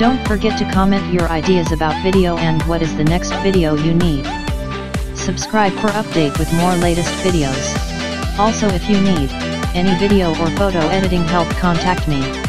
Don't forget to comment your ideas about video and what is the next video you need. Subscribe for update with more latest videos. Also, if you need any video or photo editing help, contact me.